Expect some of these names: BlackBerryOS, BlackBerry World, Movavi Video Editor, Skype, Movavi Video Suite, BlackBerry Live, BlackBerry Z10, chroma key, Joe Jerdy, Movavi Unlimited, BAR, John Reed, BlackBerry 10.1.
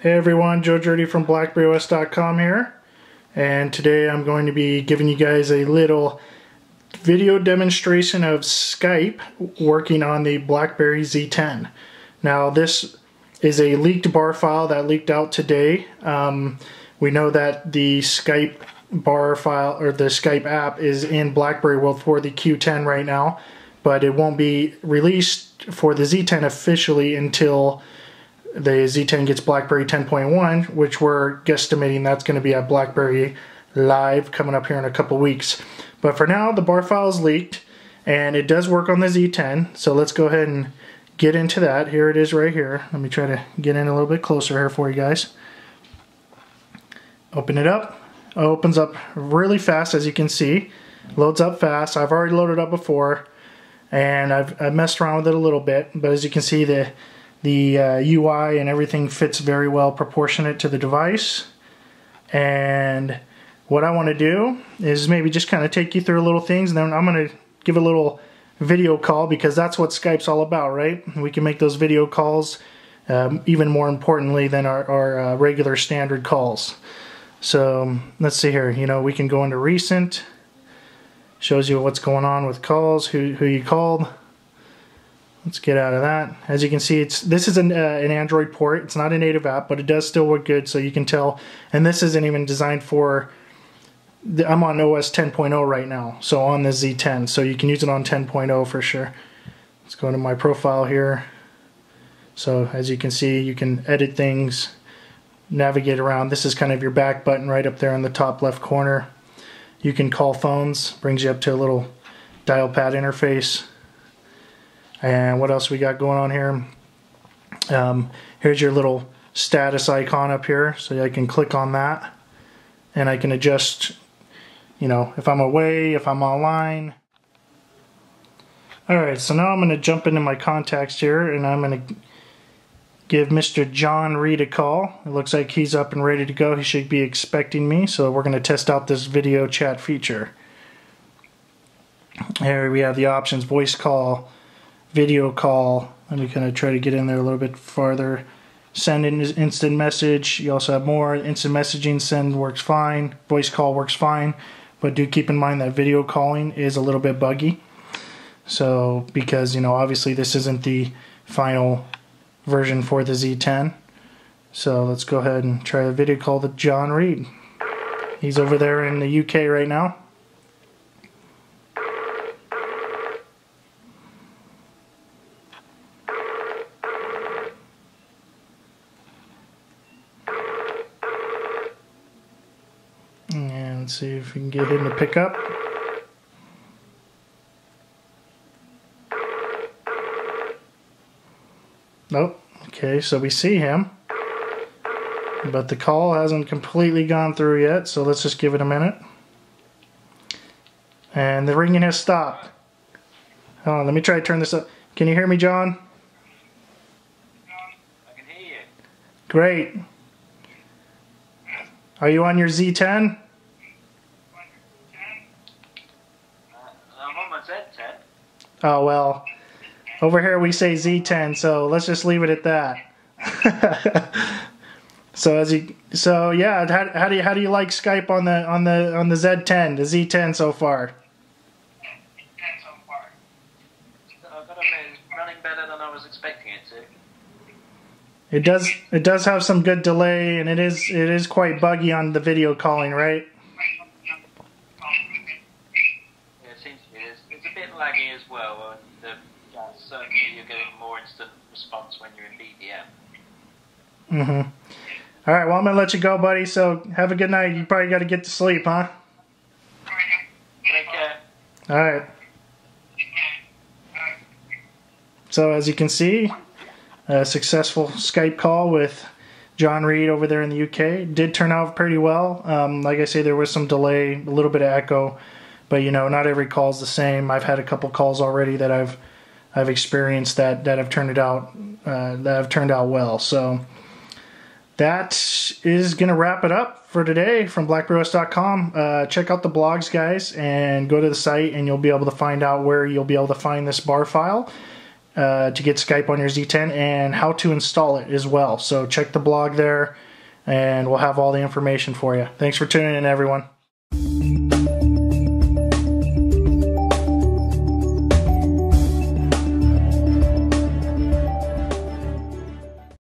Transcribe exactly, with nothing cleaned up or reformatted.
Hey everyone, Joe Jerdy from BlackBerry O S dot com here, and today I'm going to be giving you guys a little video demonstration of Skype working on the BlackBerry Z ten. Now this is a leaked B A R file that leaked out today. Um, we know that the Skype B A R file or the Skype app is in BlackBerry World for the Q ten right now, but it won't be released for the Z ten officially until the Z ten gets BlackBerry ten point one, which we're guesstimating that's going to be at BlackBerry Live coming up here in a couple weeks. But for now, the B A R file is leaked, and it does work on the Z ten, so let's go ahead and get into that. Here it is right here. Let me try to get in a little bit closer here for you guys. Open it up. It opens up really fast, as you can see. Loads up fast. I've already loaded up before, and I've, I've messed around with it a little bit, but as you can see, the The uh, U I and everything fits very well proportionate to the device. And what I want to do is maybe just kind of take you through little things, and then I'm going to give a little video call, because that's what Skype's all about, right? We can make those video calls um, even more importantly than our, our uh, regular standard calls. So let's see here. You know, we can go into recent. Shows you what's going on with calls, who, who you called. Let's get out of that. As you can see, it's this is an, uh, an Android port. It's not a native app, but it does still work good, so you can tell. And this isn't even designed for, the, I'm on O S ten point oh right now, so on the Z ten. So you can use it on ten point oh for sure. Let's go into my profile here. So as you can see, you can edit things, navigate around. This is kind of your back button right up there in the top left corner. You can call phones, brings you up to a little dial pad interface. And what else we got going on here? Um, here's your little status icon up here, so I can click on that, and I can adjust, you know, if I'm away, if I'm online. Alright, so now I'm going to jump into my contacts here, and I'm going to give Mister John Reed a call. It looks like he's up and ready to go. He should be expecting me, so we're going to test out this video chat feature. Here we have the options, voice call, video call. Let me kind of try to get in there a little bit farther. Send in instant message. You also have more. Instant messaging, send works fine. Voice call works fine. But do keep in mind that video calling is a little bit buggy. So, because, you know, obviously this isn't the final version for the Z ten. So let's go ahead and try a video call to John Reed. He's over there in the U K right now. See if we can get him to pick up. Nope. Okay, so we see him, but the call hasn't completely gone through yet, so let's just give it a minute. And the ringing has stopped. Hold on, let me try to turn this up. Can you hear me, John? John, I can hear you. Great. Are you on your Z ten? Oh well, over here we say Z ten, so let's just leave it at that. so as you, so yeah, how, how do you how do you like Skype on the on the on the Z ten, the Z ten so far? Z ten so far. I've got to admit, it's running better than I was expecting it to. It does it does have some good delay, and it is it is quite buggy on the video calling, right? Laggy as well, and uh, certainly you're getting more instant response when you're in B D M. Mm-hmm. All right, well, I'm going to let you go, buddy, so have a good night. You probably got to get to sleep, huh? Take care. All right. So as you can see, a successful Skype call with John Reed over there in the U K. Did turn out pretty well. Um, like I say, there was some delay, a little bit of echo. But you know, not every call is the same. I've had a couple calls already that I've I've experienced that that have turned it out uh, that have turned out well. So that is gonna wrap it up for today from BlackBerry O S dot com. Uh, check out the blogs, guys, and go to the site, and you'll be able to find out where you'll be able to find this B A R file. uh, to get Skype on your Z ten and how to install it as well. So check the blog there, and we'll have all the information for you. Thanks for tuning in, everyone.